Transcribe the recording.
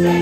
Say